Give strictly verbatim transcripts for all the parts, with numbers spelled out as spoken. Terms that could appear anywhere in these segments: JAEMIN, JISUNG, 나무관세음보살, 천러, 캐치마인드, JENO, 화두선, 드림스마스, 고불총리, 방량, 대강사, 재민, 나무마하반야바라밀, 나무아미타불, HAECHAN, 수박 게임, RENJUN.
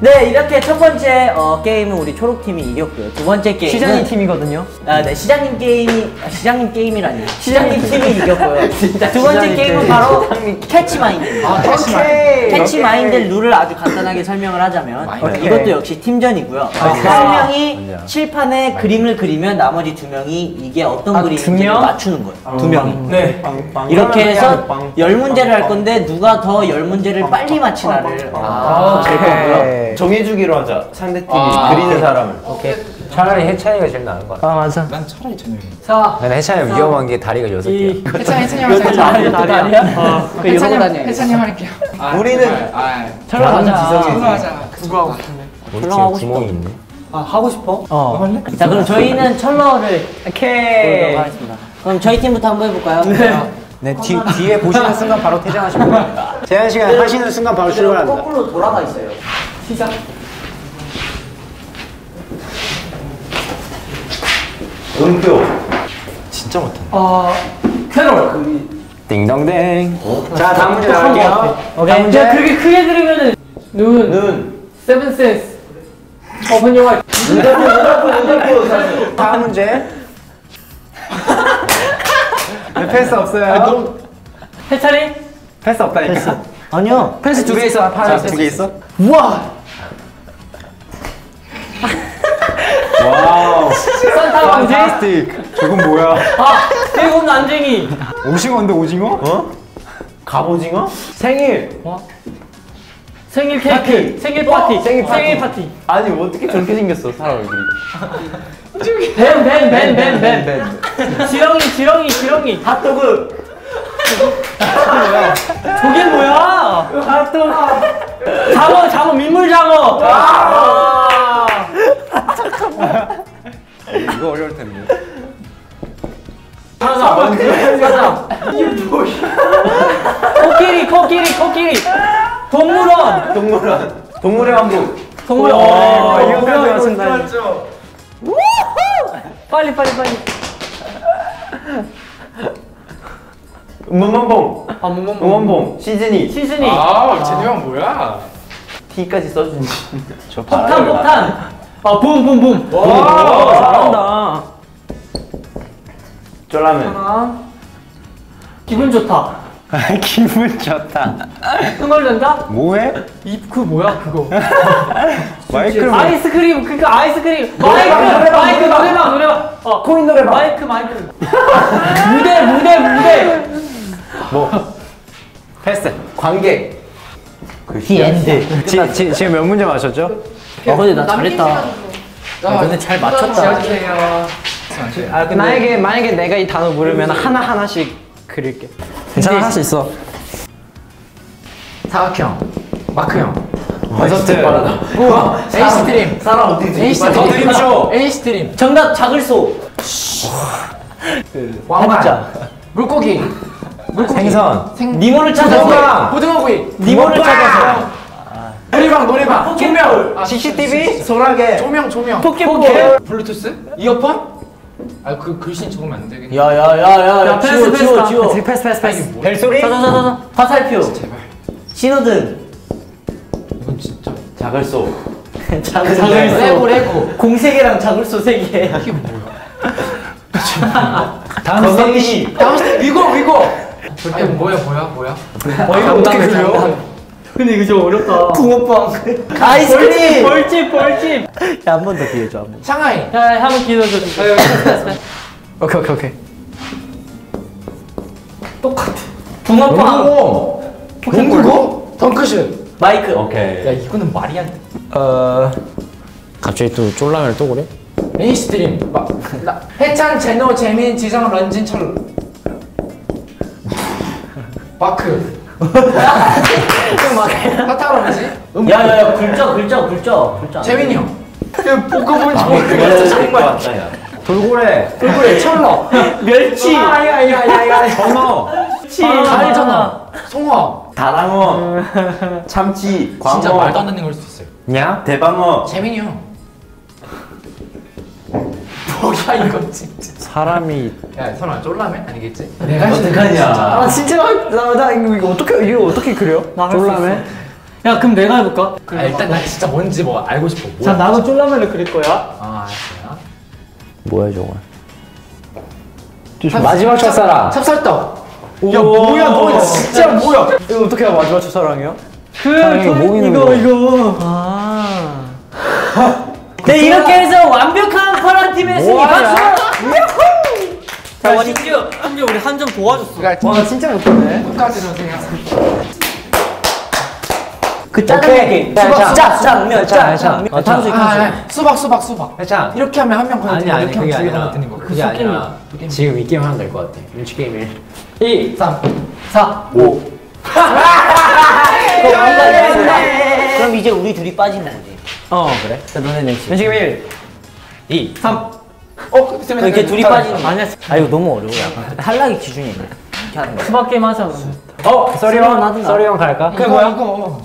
네, 이렇게 첫 번째 어, 게임은 우리 초록팀이 이겼고요. 두 번째 게임은 시장님 팀이거든요. 아, 네, 시장님 게임이 아, 시장님 게임이라니. 시장님 팀이 이겼고요. 진짜 두 번째 게임은 바로 캐치마인드. 아, 캐치마인드. 캐치마인드 룰을 아주 간단하게 설명을 하자면 오케이. 이것도 역시 팀전이고요. 한 명이 칠판에 그림을 그리면 나머지 두 명이 이게 어떤 아, 그림인지 맞추는 거예요. 아, 두 명이. 네. 이렇게 해서 열 문제를 할 건데 누가 더 열 문제를 빨리 맞히나를 아, 될 거고요. 정해주기로 하자. 상대팀이 아 그리는 사람을. 오케이. 차라리 해찬이가 제일 나은 거 같아. 아 맞아. 난 차라리 해찬이. 사. 난 해찬이 사. 위험한 게 다리가 여섯 개. 해찬이 해찬이 형 다리 다리야. 어. 해찬이 형 해찬이 형 할게요. 아, 우리는 철렁 하자. 철렁 하자. 그거 하고 싶네. 철렁 하고 싶어. 아 하고 싶어? 어. 할래? 자 그럼 저희는 철렁을 오케이. 하겠습니다. 그럼 저희 팀부터 한번 해볼까요? 네. 네, 뒤, 뒤에 보시는 순간 바로 퇴장하시면 됩니다. 제한 시간 하시는 순간 바로 출발합니다. 거꾸로 돌아가 있어요. 시작. 음표. 진짜 못한다. 아, 캐롤. 띵동댕. 어? 자, 다음 문제 나갈게요. 오케이. 문제. 그렇게 크게 그리면은 눈. 눈. 세븐센스. 어분 영화. 눈 덮고, 눈 덮고, 눈 덮고. 다음 문제. 패스 없어요. 아, 너무... 해찬이? 패스 없다니까. 패스. 아니요. 패스 두 개 있어. 파란색 두 개 있어. 우와. 와우. 산타 왕지? 저건 뭐야? 아, 태국 난쟁이. 오징어인데 오징어? 어? 갑오징어? 생일. 어? 생일 케이크. 생일 파티. 생일 파티. 생일 파티. 아니 어떻게 저렇게 생겼어 사람들이? 뱀, 뱀, 뱀, 뱀, 뱀. 지렁이, 지렁이, 지렁이. 핫도그. 저게 뭐야? 핫도그. 장어, 장어, 민물장어. 아 잠깐만. 이거 어려울 텐데. 사자, 뭔데? 사자. 이게 뭐야? 코끼리, 코끼리, 코끼리. 동물원. 동물원. 동물의 왕국. 동물원. 오, 이거까지 왔습니다. 빨리 빨리 빨리. 문문봉. 아 문문봉. 문문봉. 시즈니. 시즈니. 아 제니 형 뭐야? T까지 써준지. 저 폭탄 폭탄. 아 붐붐붐. 와 잘한다. 쫄라면. 기분 좋다. 기분 좋다. 흥얼난다? 뭐해? 입그 뭐야 그거? 마이크 아이스크림 그니까 아이스크림 노래방, 마이크 노래방, 마이크 노래방 노래방 어 코인 노래방 마이크 마이크 무대 무대 무대 뭐 패스 관객 디 엔드 지금 몇 문제 맞췄죠? 아 근데 나 잘했다. 아 근데 잘 맞췄다. 아 근데 만약에 만약에 내가 이 단어 모르면 하나 하나씩 그릴게. 괜찮아 할 수 있어. 사각형, 마크형, 버저트, A 스트림, 사람 어디지? A 스트림, A 스트림. 정답 자글소. 왕자, 물고기, 물고기. 생선. 니모를 찾아서. 고등어구이. 니모를 찾아서. 노래방, 노래방. 조명. 씨씨티비. 소라게. 조명, 조명. 포켓몬. 블루투스. 이어폰. 아 그 글씨 적으면 안 되겠네. 야야야야. 지워 지워 지워. 패스 패스 패스. 벨소리. 자자자자. 화살표. 제발. 신호등. 이건 진짜. 자글소. 자글소. 레고 레고. 공세계랑 자글소 세 개. 이게 뭐야? 다운스테이지. 다운스테이지. 위고 위고. 절대 뭐야 뭐야 뭐야. 어 이거 어떻게 그래요? 근데 이거 좀 어렵다. 붕어빵. 아이스크림. 벌집 벌집. 야 한 번 더 기회 줘 한 번. 상하이. 야 한 번 기회 줘. 오케이 오케이 오케이. 똑같아. 붕어빵. 농구공. 덩크슛. 마이크. 오케이. 야 이거는 말이 안 돼. 어. 갑자기 또 쫄라면 또 그래? 인스트림. 막. 나 해찬 제노 재민 지성 런쥔 철로. 마크. 사탕으로 하지? 야야야 글자 글자 글자 글자 재민이 형 볶아보는지 모르겠어 정말 돌고래 돌고래 철러 멸치 아야야야야 전어 가래전어 송어 다랑어 참치 광어 진짜 말도 안 되는 걸 수도 있어요 야 대방어 재민이 형 뭐야 이거 진짜 사람이 야 설마 쫄라맨 아니겠지? 내가 어떡하냐 아 진짜 나 나 이거 어떻게 이거 어떻게 그려? 쫄라맨 야 그럼 내가 해볼까? 그래, 아, 일단 나 진짜 뭔지 뭐 알고 싶어. 자 나도 쫄라맨을 그릴 거야. 아 알았어요. 뭐야 저거? 마지막 첫사랑. 찹쌀떡. 야 뭐야 너 진짜 뭐야? 이거 어떻게 해야 마지막 첫사랑이야? 그 이거 이거. 아. 네 이렇게 해서 완벽한 파란 팀의 승리. 박수. 야, 와, 심지어, 심지어 우리 한 점 도와줬어. 야, 와, 나 진짜 못하네. 끝까지는 생각했어. 그 짜장면 게임. 수박, 짜, 짜, 짜, 짜. 탄수, 탄수. 수박, 수박, 수박. 해찬. 이렇게 하면 한 명 걸리는 거. 아니, 그게 아니라. 그게 아니라. 지금 이 게임 하면 될 것 같아. 일치 게임 일. 이, 삼, 사, 오. 그럼 이제 우리 둘이 빠지면 안 돼. 어, 그래. 자, 너네 넷이. 일치 게임 일, 이, 삼. 어? 이렇게 둘이 빠지는 아니야. 아 이거 너무 어려워. 약간 탈락의 기준이 있네. 이렇게 하는 거야. 수박 게임 하자. 어? 써리 형? 써리 형 갈까? 그게 뭐야?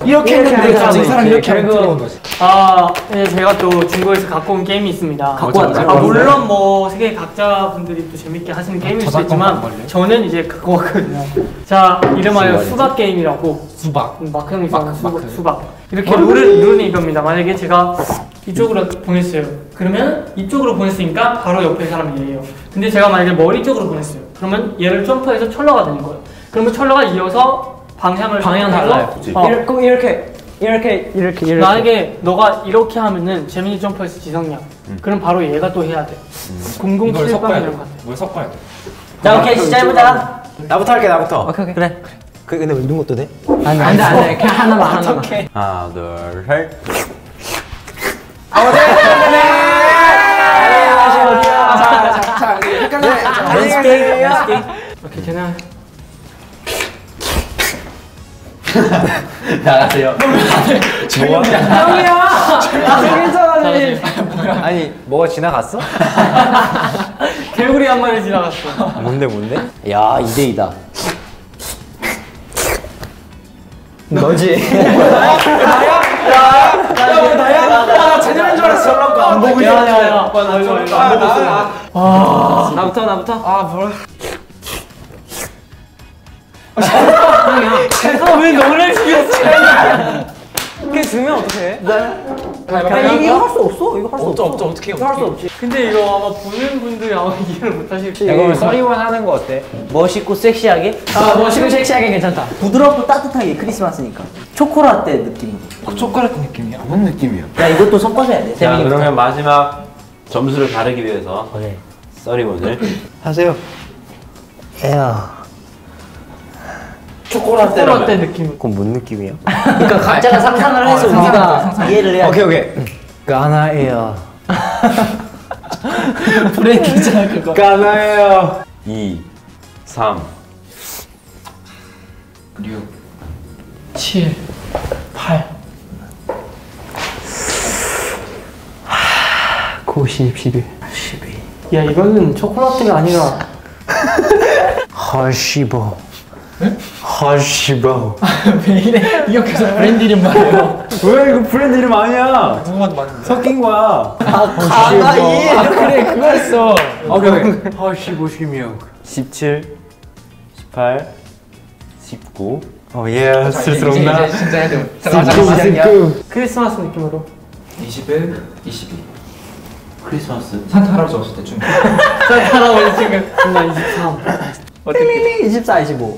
이렇게 했는데 갑자기 사람 이렇게 하면 틀린 거지. 아 제가 또 중국에서 갖고 온 게임이 있습니다. 갖고 왔죠? 아 물론 뭐 세계 각자 분들이 또 재밌게 하시는 게임일 수 있지만 저는 이제 갖고 왔거든요. 자 이름하여 수박 게임이라고. 수박 마크 형이 있어요. 수박 이렇게 룰은 룰은 이겁니다. 만약에 제가 이쪽으로 보냈어요. 그러면 이쪽으로 보냈으니까 바로 옆에 사람이 얘예요. 근데 제가 만약에 머리 쪽으로 보냈어요. 그러면 얘를 점프해서 철러가 되는 거예요. 그러면 철러가 이어서 방향을 방향 달라요. 어. 그럼 이렇게 이렇게 이렇게 이렇게 만약에 너가 이렇게 하면은 재민이 점프해서 지성이야. 음. 그럼 바로 얘가 또 해야 돼. 공공 음. 칠방이 될것 같아. 뭘 섞어야 돼? 자 오케이 시작해보자. 나부터 할게 나부터. 오케이, 오케이. 그래. 그래 근데 이런 것도 돼? 안돼 안돼 안돼 그냥 하나만 하나만. 오케이. 하나 둘 셋. 아, 네, 네, 자, 자, 자, 헷갈려요. 연습 게임, 연습 게임. 오케이, 괜찮아. 나가세요. 뭐야? 형이야! 괜찮아지. 아니, 뭐가 지나갔어? 개구리 한 마리 지나갔어. 뭔데, 뭔데? 야, 이 대 이다. 너지? 나야? 나야? 나야? 나 제대로인 줄 알았어. 안 보고 있어. 야야야. 아 나부터 나부터. 아 뭐야? 아 왜 너를 죽였어? 이렇게 주면 어떡해? 이거 할 수 없어. 이거 할 수 없어. 없죠 어떻게 할 수 없지. 근데 이거 아마 보는 분들이 아마 이해를 못하실 거야. 이거 서리원 하는 거 어때? 멋있고 섹시하게? 아 멋있고 섹시하게 괜찮다. 부드럽고 따뜻하게 크리스마스니까. 초코라떼 느낌으로. 아, 초코라떼 느낌이야? 뭔 느낌이야? 야 이것도 섞어줘야 돼. 자 그러면 마지막 점수를 가르기 위해서 네. 서리원을 하세요. 에어. 초코라떼 느낌. 그건 뭔 느낌이야? 그러니까 각자가 상상을 해서 어, 우리가 상상. 이해를 해야 오케이 오케이. 가나에요. 브레이크잖아 그거. 가나에요. 이, 삼, 육, 칠, 팔, 구십, 십일, 십이. 야 이거는 초코라떼가 아니라 십오. 하시바. 왜 이래? 이거 계속 브랜드 이름 말이에요. 왜 이거 브랜드 이름 아니야? 누군가도 맞는데 섞인 거야. 아 가나이. 아 그래 그거였어. 오케이 오케이. 십오, 십육, 십칠, 십팔, 십구. 어예 쓸쓸한다. 이제 진짜 해야 돼. 십구, 십구. 크리스마스 느낌으로. 이십일, 이십이. 크리스마스. 산타 할아버지 왔을 때 중. 산타 할아버지 지금. 나 이십삼. 어떻게? 이십사, 이십오.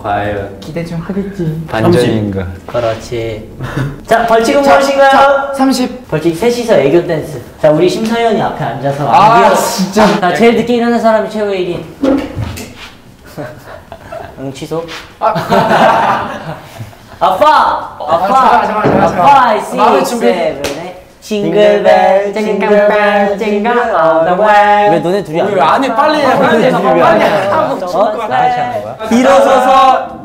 과연 기대 좀 하겠지. 반전인가? 그렇지. 자 벌칙은 무엇인가요? 삼십. 벌칙 셋이서 애교 댄스. 자 우리 심사위원이 앞에 앉아서 아 앉아서. 진짜. 자 제일 늦게 일어난 사람이 최후의 일 인. 응 취소. 아. 아빠. 어, 아빠. 잠깐만 잠깐만. 아빠 육, 칠, 징글벨 징글벨 징글 all the way. 왜 너네 둘이 안해? 안해 빨리 해 빨리 해 빨리 하고 죽을 거야. 일어서서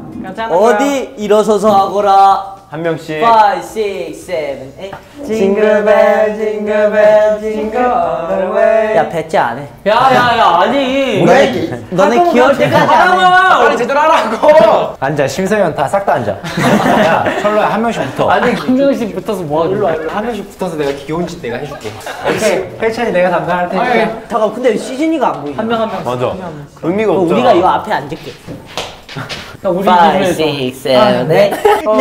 어디 일어서서 하거라. 한 명씩 오, 육, 칠, 팔. 징글벨 징글벨 징글 all the way. 야 배째 안 해. 야야야 아니. 너네, 너네 귀여울 때까지 안 해. 빨리 제대로 하라고. 앉아 심사위원 다 싹 다 앉아. 야 철로야 한 명씩 붙어. 아니 한 명씩 붙어서 뭐 하지? 한 명씩 붙어서 내가 귀여운 짓 내가 해줄게. 오케이 해찬이 내가 담당할 테니까. 잠깐 근데 시즌이가 안 보이네. 한 명 한 명. 맞아. 의미가 없잖아. 우리가 이 앞에 앉을게. 파이브, 식스, 세븐, 에잇 이거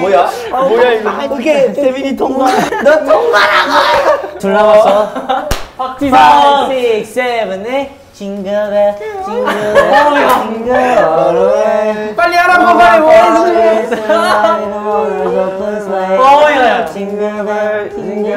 뭐야? 뭐야 이거? 오케이 세빈이 통과. 너 통과라고! 둘 남았어. 파이브, 식스, 세븐, 에잇 징그레 징그레 빨리 하라고 빨리 뭐야 징그레 징그레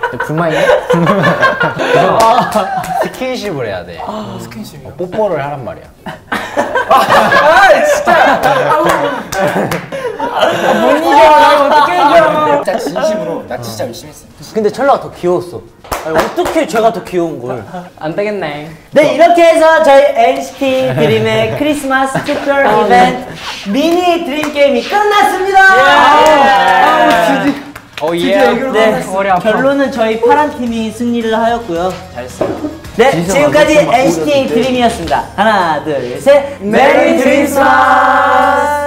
불만이야? 스킨십을 해야 돼 스킨십이요? 어, 뽀뽀를 하란 말이야 아 진짜 못 이겨 어떻게 이겨 진짜 진심으로 나 진짜 열심히 했어 근데 찰나가 더 귀여웠어 아니, 어떻게 제가 더 귀여운 걸? 안 되겠네. 네, 이렇게 해서 저희 엔시티 드림의 크리스마스 특별 아, 이벤트 네. 미니 드림 게임이 끝났습니다. 예. 오, 진짜 애교로 끝났어요. 결론은 저희 파란 팀이 승리를 하였고요. 잘했어요. 네, 지금까지 엔시티 드림이었습니다. 하나, 둘, 셋. 메리 드림스마스.